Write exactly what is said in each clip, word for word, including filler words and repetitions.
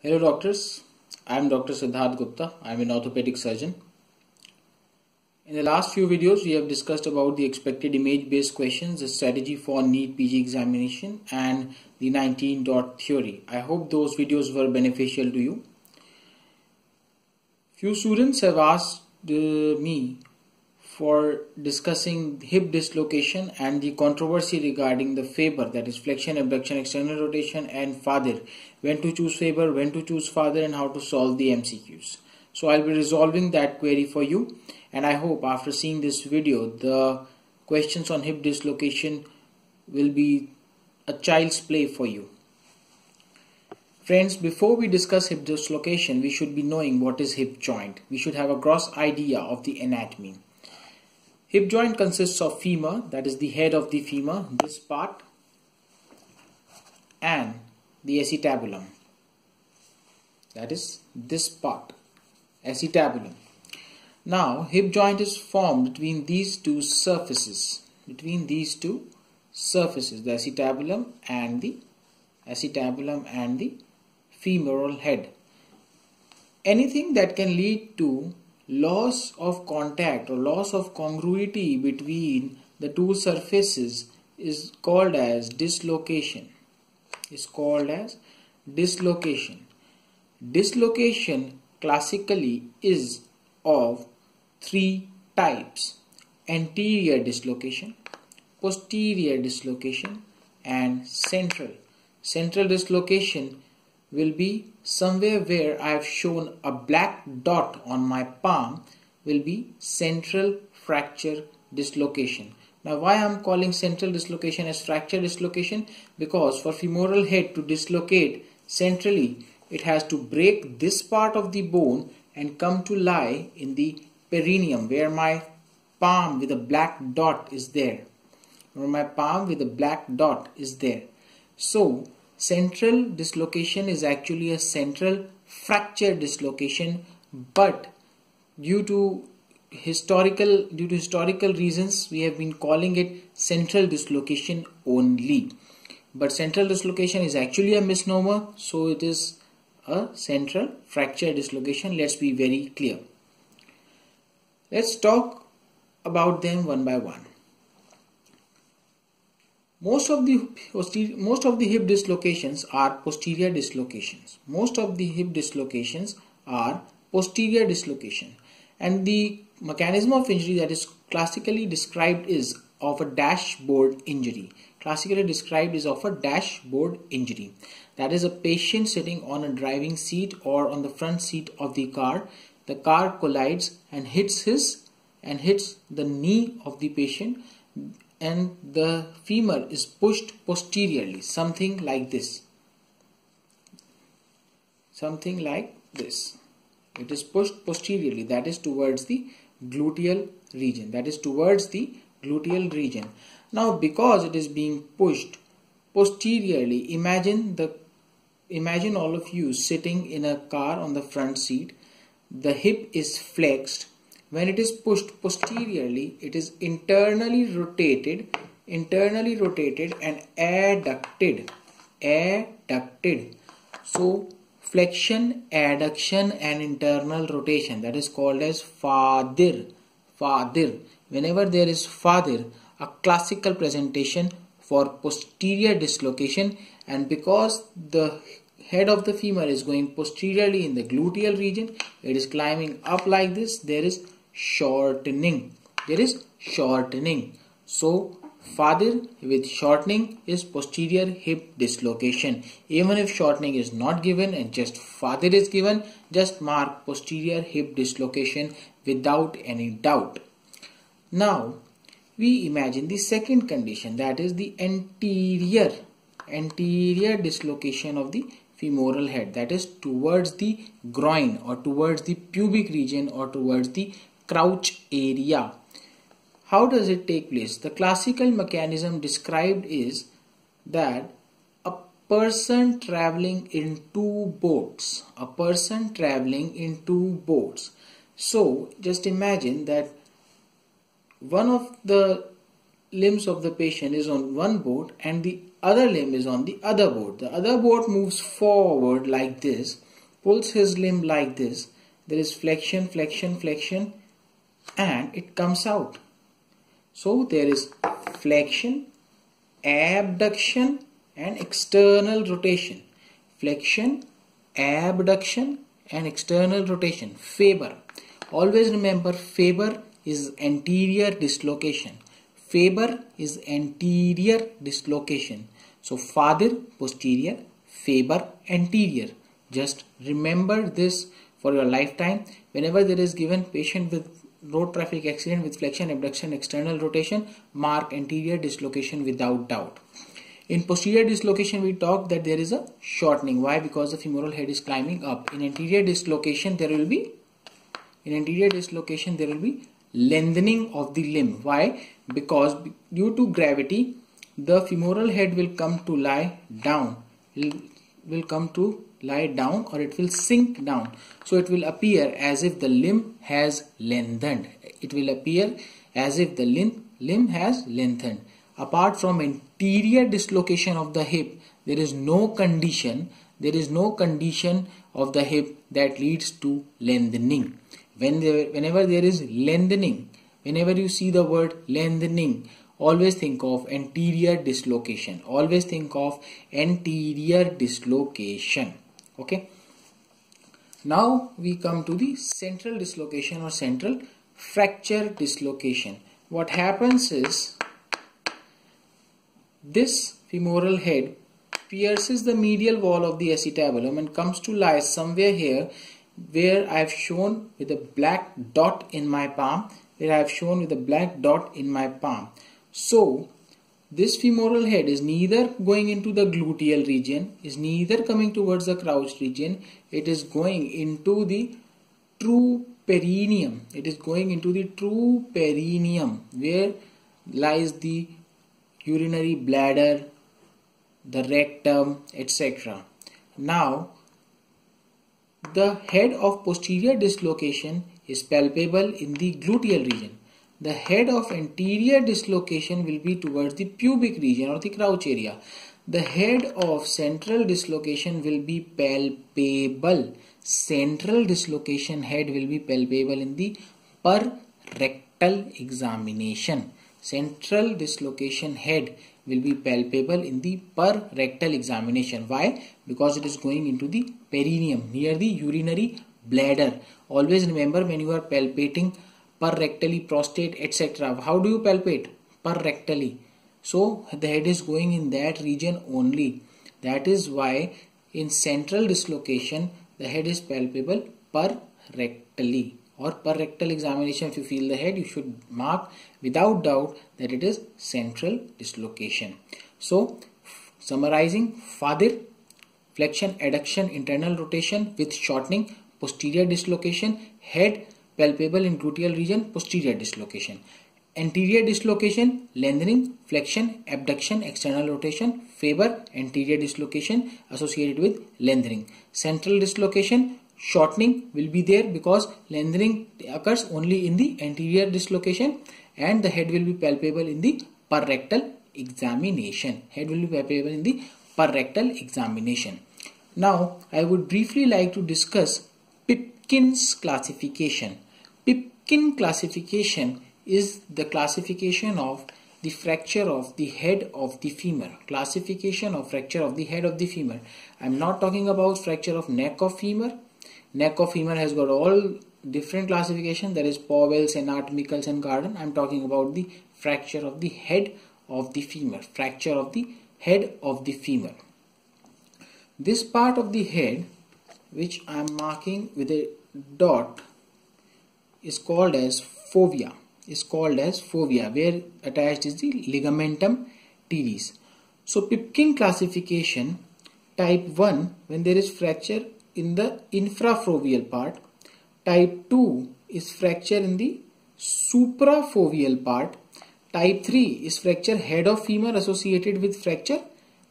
Hello doctors, I am Doctor Siddharth Gupta. I am an orthopedic surgeon. In the last few videos, we have discussed about the expected image-based questions, the strategy for NEET P G examination and the nineteen dot theory. I hope those videos were beneficial to you. Few students have asked uh, me for discussing hip dislocation and the controversy regarding the FABER, that is flexion, abduction, external rotation and FADIR. When to choose FABER, when to choose FADIR and how to solve the M C Qs. So I'll be resolving that query for you, and I hope after seeing this video the questions on hip dislocation will be a child's play for you. Friends, before we discuss hip dislocation, we should be knowing what is hip joint. We should have a gross idea of the anatomy. Hip joint consists of femur, that is the head of the femur, this part, and the acetabulum, that is this part, acetabulum. Now, hip joint is formed between these two surfaces, between these two surfaces, the acetabulum and the acetabulum and the femoral head. Anything that can lead to loss of contact or loss of congruity between the two surfaces is called as dislocation. Is called as dislocation. Dislocation classically is of three types: anterior dislocation, posterior dislocation, and central. Central dislocation will be somewhere where I have shown a black dot on my palm, will be central fracture dislocation. Now why I am calling central dislocation as fracture dislocation? Because for femoral head to dislocate centrally, it has to break this part of the bone and come to lie in the perineum, where my palm with a black dot is there. Or my palm with a black dot is there. So central dislocation is actually a central fracture dislocation, but due to historical due to historical reasons we have been calling it central dislocation only. But central dislocation is actually a misnomer, so it is a central fracture dislocation. Let's be very clear. Let's talk about them one by one. Most of the most of the hip dislocations are posterior dislocations. Most of the hip dislocations are posterior dislocation, and the mechanism of injury that is classically described is of a dashboard injury. Classically described is of a dashboard injury. That is, a patient sitting on a driving seat or on the front seat of the car. The car collides and hits his and hits the knee of the patient, and the femur is pushed posteriorly, something like this, something like this. It is pushed posteriorly, that is towards the gluteal region, that is towards the gluteal region. Now because it is being pushed posteriorly, imagine the imagine all of you sitting in a car on the front seat. The hip is flexed. When it is pushed posteriorly, it is internally rotated, internally rotated and adducted, adducted. So flexion, adduction and internal rotation, that is called as FADIR, FADIR. Whenever there is FADIR, a classical presentation for posterior dislocation, and because the head of the femur is going posteriorly in the gluteal region, it is climbing up like this, there is shortening, there is shortening. So FADIR with shortening is posterior hip dislocation. Even if shortening is not given and just FADIR is given, just mark posterior hip dislocation without any doubt. Now we imagine the second condition, that is the anterior anterior dislocation of the femoral head, that is towards the groin or towards the pubic region or towards the crouch area. How does it take place? The classical mechanism described is that a person traveling in two boats, a person traveling in two boats. So just imagine that one of the limbs of the patient is on one boat and the other limb is on the other boat. The other boat moves forward like this pulls his limb like this, there is flexion, flexion, flexion, and it comes out. So there is flexion, abduction, and external rotation. Flexion, abduction, and external rotation. FABER. Always remember, FABER is anterior dislocation. FABER is anterior dislocation. So FADIR posterior, FABER anterior. Just remember this for your lifetime. Whenever there is given patient with road traffic accident with flexion, abduction, external rotation, mark anterior dislocation without doubt. In posterior dislocation, we talked that there is a shortening. Why? Because the femoral head is climbing up. In anterior dislocation, there will be in anterior dislocation there will be lengthening of the limb. Why? Because due to gravity, the femoral head will come to lie down. Will come to lie down, or it will sink down. So it will appear as if the limb has lengthened. It will appear as if the limb limb has lengthened. Apart from anterior dislocation of the hip, there is no condition. There is no condition of the hip that leads to lengthening. When there, whenever there is lengthening, whenever you see the word lengthening, always think of anterior dislocation. Always think of anterior dislocation. Okay. Now we come to the central dislocation or central fracture dislocation. What happens is this femoral head pierces the medial wall of the acetabulum and comes to lie somewhere here, where I have shown with a black dot in my palm. Where I have shown with a black dot in my palm. So this femoral head is neither going into the gluteal region, is neither coming towards the crouch region, it is going into the true perineum. It is going into the true perineum where lies the urinary bladder, the rectum, et cetera. Now the head of posterior dislocation is palpable in the gluteal region. The head of anterior dislocation will be towards the pubic region or the crouch area. The head of central dislocation will be palpable. Central dislocation head will be palpable in the perrectal examination. Central dislocation head will be palpable in the perrectal examination. Why? Because it is going into the perineum near the urinary bladder. Always remember, when you are palpating perrectally, prostate, et cetera. How do you palpate? Perrectally. So the head is going in that region only. That is why in central dislocation the head is palpable perrectally, or perrectal examination. If you feel the head, you should mark without doubt that it is central dislocation. So summarizing, FADIR, flexion, adduction, internal rotation with shortening, posterior dislocation, head palpable in gluteal region, posterior dislocation. Anterior dislocation, lengthening, flexion, abduction, external rotation, FABER, anterior dislocation associated with lengthening. Central dislocation, shortening will be there because lengthening occurs only in the anterior dislocation, and the head will be palpable in the perrectal examination. Head will be palpable in the perrectal examination. Now, I would briefly like to discuss Pipkin's classification. Pipkin classification is the classification of the fracture of the head of the femur. Classification of fracture of the head of the femur. I am not talking about fracture of neck of femur. Neck of femur has got all different classification. There is Pauwels, Anatomical, and Garden. I am talking about the fracture of the head of the femur. Fracture of the head of the femur. This part of the head, which I am marking with a dot, is called as fovea, is called as fovea, where attached is the ligamentum teres. So Pipkin classification, type one, when there is fracture in the infrafoveal part, type two is fracture in the suprafoveal part, type three is fracture head of femur associated with fracture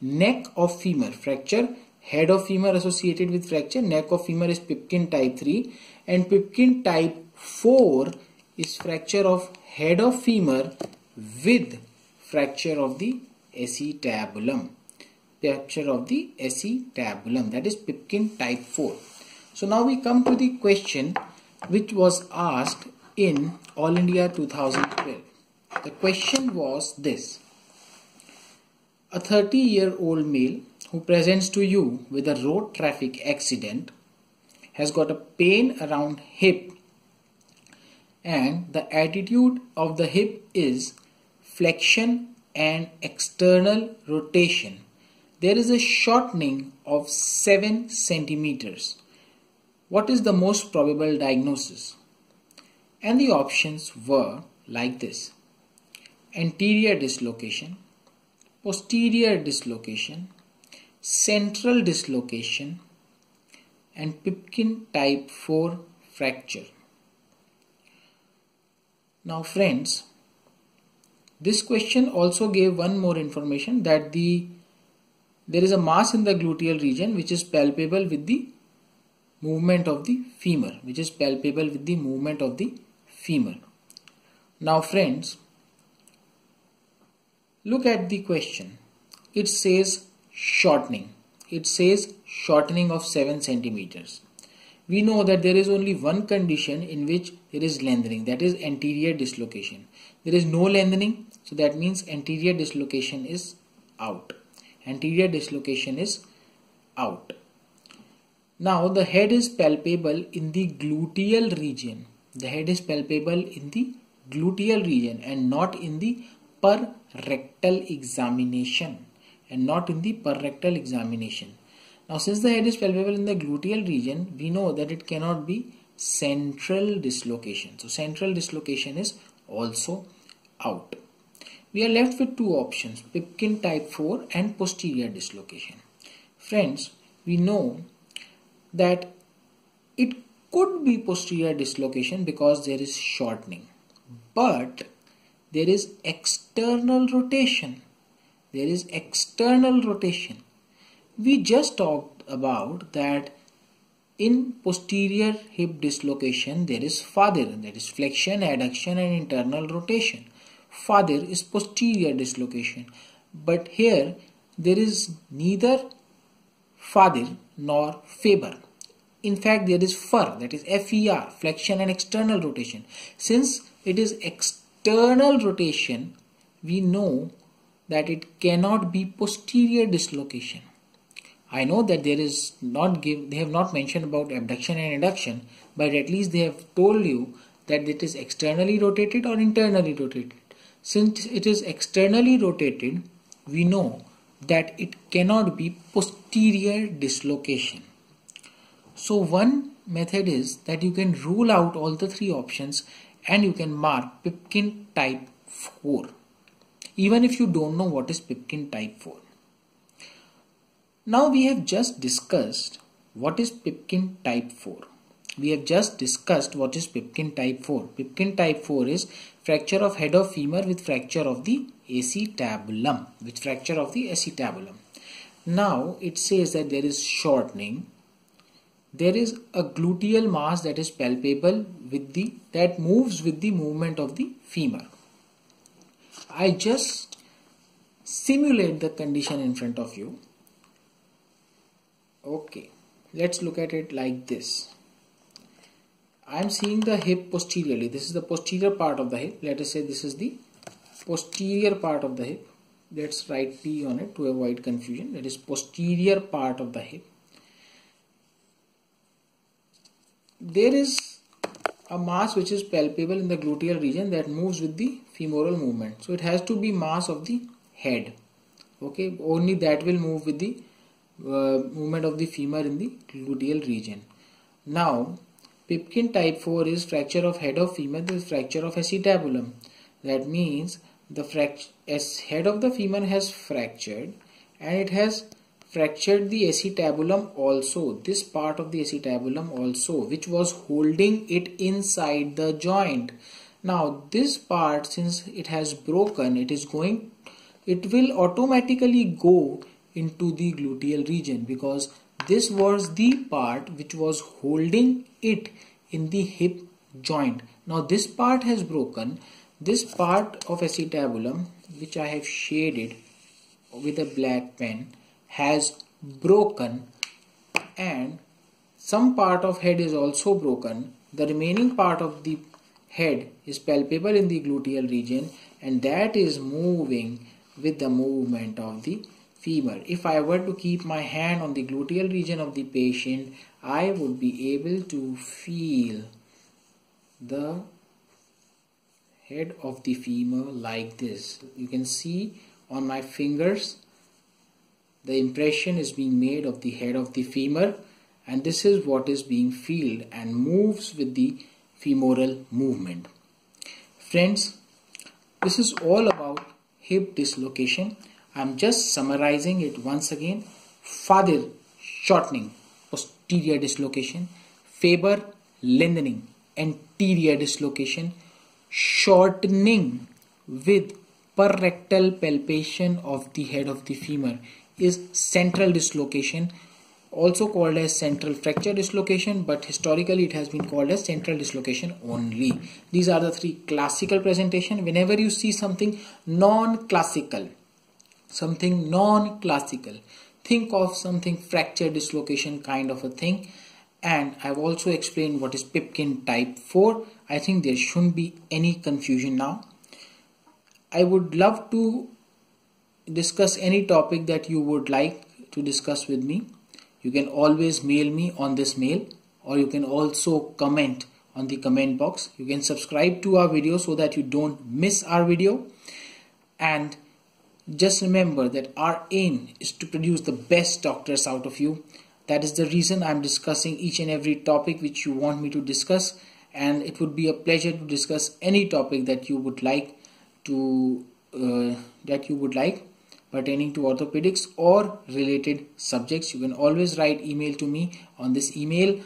neck of femur. Fracture head of femur associated with fracture neck of femur is Pipkin type three, and Pipkin type four is fracture of head of femur with fracture of the acetabulum. Fracture of the acetabulum, that is Pipkin type four. So now we come to the question which was asked in All India two thousand twelve. The question was this: a thirty year old male who presents to you with a road traffic accident has got a pain around hip, and the attitude of the hip is flexion and external rotation. There is a shortening of seven centimeters. What is the most probable diagnosis? And the options were like this: anterior dislocation, posterior dislocation, central dislocation, and Pipkin type four fracture. Now friends, this question also gave one more information, that the there is a mass in the gluteal region which is palpable with the movement of the femur, which is palpable with the movement of the femur. Now friends, look at the question. It says shortening. It says shortening of seven centimeters. We know that there is only one condition in which there is lengthening, that is anterior dislocation. There is no lengthening, so that means anterior dislocation is out. Anterior dislocation is out. Now the head is palpable in the gluteal region. The head is palpable in the gluteal region and not in the per rectal examination and not in the per rectal examination. Now since the head is palpable in the gluteal region, we know that it cannot be central dislocation. So central dislocation is also out. We are left with two options: Pipkin type four and posterior dislocation. Friends, we know that it could be posterior dislocation because there is shortening, but there is external rotation. There is external rotation. We just talked about that in posterior hip dislocation there is FADIR, that is flexion, adduction and internal rotation. FADIR is posterior dislocation, but here there is neither FADIR nor FABER. In fact, there is FER, that is F E R, flexion and external rotation. Since it is external External rotation, we know that it cannot be posterior dislocation. I know that there is not give, they have not mentioned about abduction and adduction, but at least they have told you that it is externally rotated or internally rotated. Since it is externally rotated, we know that it cannot be posterior dislocation. So one method is that you can rule out all the three options and you can mark Pipkin type four, even if you don't know what is Pipkin type four. Now we have just discussed what is Pipkin type four. We have just discussed what is Pipkin type four. Pipkin type four is fracture of head of femur with fracture of the acetabulum, with fracture of the acetabulum. Now it says that there is shortening. There is a gluteal mass that is palpable with the, that moves with the movement of the femur. I just simulate the condition in front of you. Okay, let's look at it like this. I am seeing the hip posteriorly. This is the posterior part of the hip. Let us say this is the posterior part of the hip. Let's write P on it to avoid confusion. That is posterior part of the hip. There is a mass which is palpable in the gluteal region that moves with the femoral movement. So it has to be mass of the head. Okay, only that will move with the uh, movement of the femur in the gluteal region. Now, Pipkin type four is fracture of head of femur with fracture of acetabulum. That means the head of the femur has fractured and it has fractured the acetabulum also, this part of the acetabulum also, which was holding it inside the joint. Now this part, since it has broken, it is going, it will automatically go into the gluteal region, because this was the part which was holding it in the hip joint. Now this part has broken. This part of acetabulum, which I have shaded with a black pen, has broken, and Some part of head is also broken. The remaining part of the head is palpable in the gluteal region, and that is moving with the movement of the femur. If I were to keep my hand on the gluteal region of the patient, I would be able to feel the head of the femur like this. You can see on my fingers the impression is being made of the head of the femur, and this is what is being felt and moves with the femoral movement. Friends, this is all about hip dislocation. I am just summarizing it once again. FADIR, shortening, posterior dislocation. FABER, lengthening, anterior dislocation. Shortening with perrectal palpation of the head of the femur is central dislocation, also called as central fracture dislocation, but historically it has been called as central dislocation only. These are the three classical presentation. Whenever you see something non-classical, something non-classical, think of something fracture dislocation kind of a thing. And I've also explained what is Pipkin type four. I think there shouldn't be any confusion now. I would love to discuss any topic that you would like to discuss with me. You can always mail me on this mail, or you can also comment on the comment box. You can subscribe to our video so that you don't miss our video. And just remember that our aim is to produce the best doctors out of you. That is the reason I'm discussing each and every topic which you want me to discuss, and it would be a pleasure to discuss any topic that you would like to uh, that you would like pertaining to orthopedics or related subjects. You can always write email to me on this email,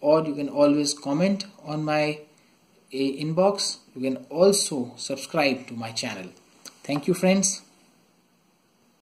or you can always comment on my uh, inbox. You can also subscribe to my channel. Thank you, friends.